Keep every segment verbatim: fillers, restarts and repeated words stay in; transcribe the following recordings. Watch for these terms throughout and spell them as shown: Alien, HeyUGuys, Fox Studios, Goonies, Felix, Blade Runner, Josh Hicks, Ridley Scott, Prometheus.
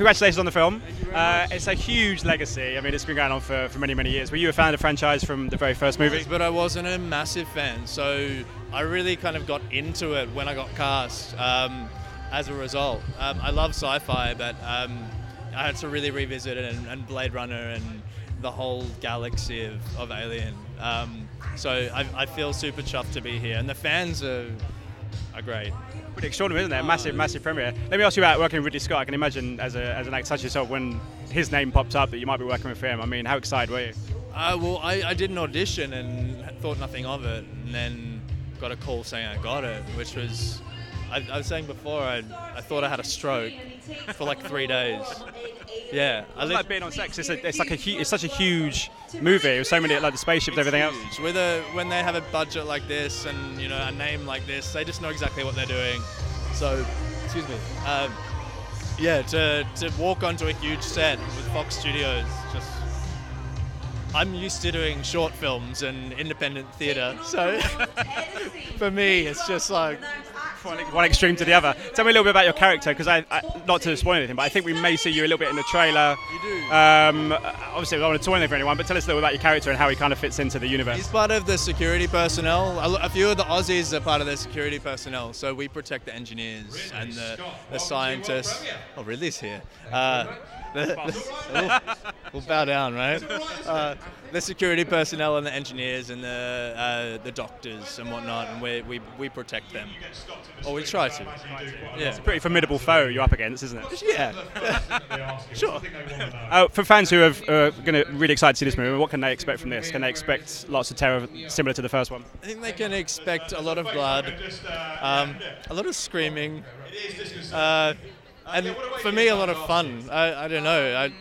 congratulations on the film. Uh, it's a huge legacy. I mean, it's been going on for, for many, many years. Were you a fan of the franchise from the very first movie? Yes, but I wasn't a massive fan, so I really kind of got into it when I got cast um, as a result. Um, I love sci-fi, but um, I had to really revisit it, and, and Blade Runner and the whole galaxy of, of Alien. Um, so I, I feel super chuffed to be here, and the fans are, are great. Pretty extraordinary, isn't it? Massive, massive premiere. Let me ask you about working with Ridley Scott. I can imagine as, a, as an actor such as yourself, when his name pops up that you might be working with him. I mean, how excited were you? Uh, well, I, I did an audition and thought nothing of it, and then got a call saying I got it, which was, I, I was saying before, I, I thought I had a stroke for like three days. Yeah, I it's like being on sex. It's, a, it's like a hu- it's such a huge movie with so many, like the spaceships, and everything huge. Else. With a when they have a budget like this and you know a name like this, they just know exactly what they're doing. So, excuse me. Um, yeah, to to walk onto a huge set with Fox Studios, just I'm used to doing short films and independent theatre, so for me it's just like. One extreme to the other. Tell me a little bit about your character, because I, I, not to spoil anything, but I think we may see you a little bit in the trailer. You do. Um, obviously, I don't want to spoil anything for anyone, but tell us a little about your character and how he kind of fits into the universe. He's part of the security personnel. A few of the Aussies are part of the security personnel, so we protect the engineers Ridley and the, Scott, the scientists. Oh, Ridley's here. Uh, the, the, we'll, we'll bow down, right? Uh, the security personnel and the engineers and the uh, the doctors and whatnot, and we we we protect them. Or we try to. Yeah. It's a pretty formidable foe you're up against, isn't it? Yeah. Sure. Uh, for fans who are uh, going to really excited to see this movie, what can they expect from this? Can they expect lots of terror similar to the first one? I think they can expect a lot of blood, um, a lot of screaming, uh, and for me a lot of fun. I, I don't know. I,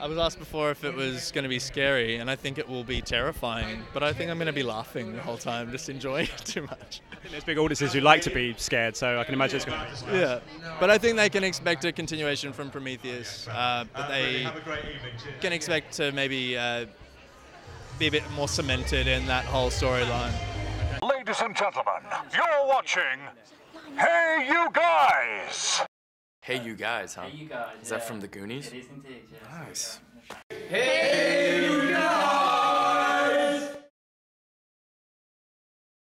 I was asked before if it was going to be scary, and I think it will be terrifying, but I think I'm going to be laughing the whole time, just enjoying it too much. I think there's big audiences who like to be scared, so I can imagine it's going to be. Yeah, but I think they can expect a continuation from Prometheus, uh, but they can expect to maybe uh, be a bit more cemented in that whole storyline. Ladies and gentlemen, you're watching Hey You Guys! Hey, you guys, huh? Hey, you guys. Is that yeah. from the Goonies? It is indeed, yeah. Nice. Hey!